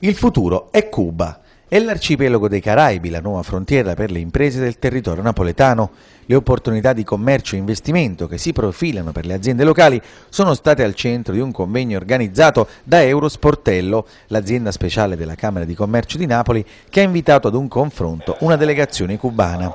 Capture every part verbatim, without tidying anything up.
Il futuro è Cuba. È l'arcipelago dei Caraibi, la nuova frontiera per le imprese del territorio napoletano. Le opportunità di commercio e investimento che si profilano per le aziende locali sono state al centro di un convegno organizzato da Eurosportello, l'azienda speciale della Camera di Commercio di Napoli, che ha invitato ad un confronto una delegazione cubana.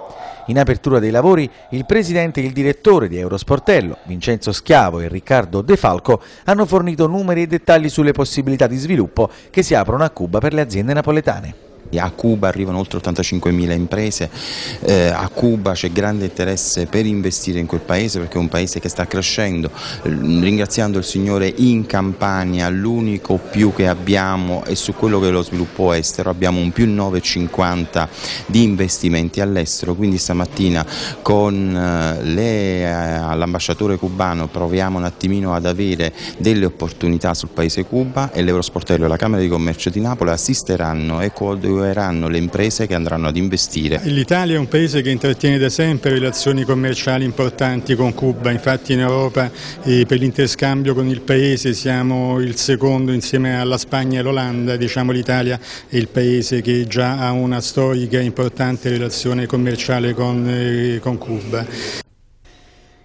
In apertura dei lavori, il presidente e il direttore di Eurosportello, Vincenzo Schiavo e Riccardo De Falco, hanno fornito numeri e dettagli sulle possibilità di sviluppo che si aprono a Cuba per le aziende napoletane. A Cuba arrivano oltre ottantacinquemila imprese, eh, a Cuba c'è grande interesse per investire in quel paese perché è un paese che sta crescendo. Ringraziando il Signore, in Campania l'unico più che abbiamo e su quello che è lo sviluppo estero abbiamo un più nove virgola cinquanta di investimenti all'estero, quindi stamattina con l'ambasciatore cubano proviamo un attimino ad avere delle opportunità sul paese Cuba e l'Eurosportello e la Camera di Commercio di Napoli assisteranno e coadiuveranno le imprese che andranno ad investire. L'Italia è un paese che intrattiene da sempre relazioni commerciali importanti con Cuba, infatti in Europa eh, per l'interscambio con il paese siamo il secondo insieme alla Spagna e l'Olanda. Diciamo l'Italia è il paese che già ha una storica e importante relazione commerciale con, eh, con Cuba.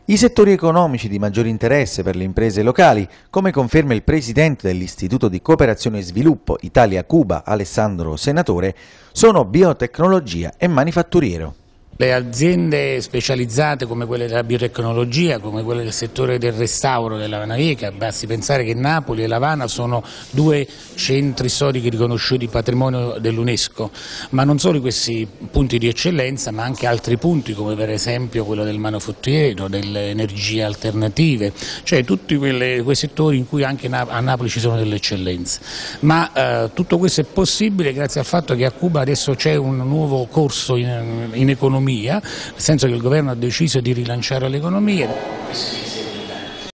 I settori economici di maggior interesse per le imprese locali, come conferma il presidente dell'Istituto di Cooperazione e Sviluppo Italia-Cuba, Alessandro Senatore, sono biotecnologia e manifatturiero. Le aziende specializzate come quelle della biotecnologia, come quelle del settore del restauro dell'Havana Vieja, basti pensare che Napoli e l'Havana sono due centri storici riconosciuti patrimonio dell'UNESCO, ma non solo questi punti di eccellenza, ma anche altri punti come per esempio quello del manufatturiero, delle energie alternative, cioè tutti quelle, quei settori in cui anche a Napoli ci sono delle eccellenze. Ma eh, tutto questo è possibile grazie al fatto che a Cuba adesso c'è un nuovo corso in, in economia, nel senso che il governo ha deciso di rilanciare l'economia.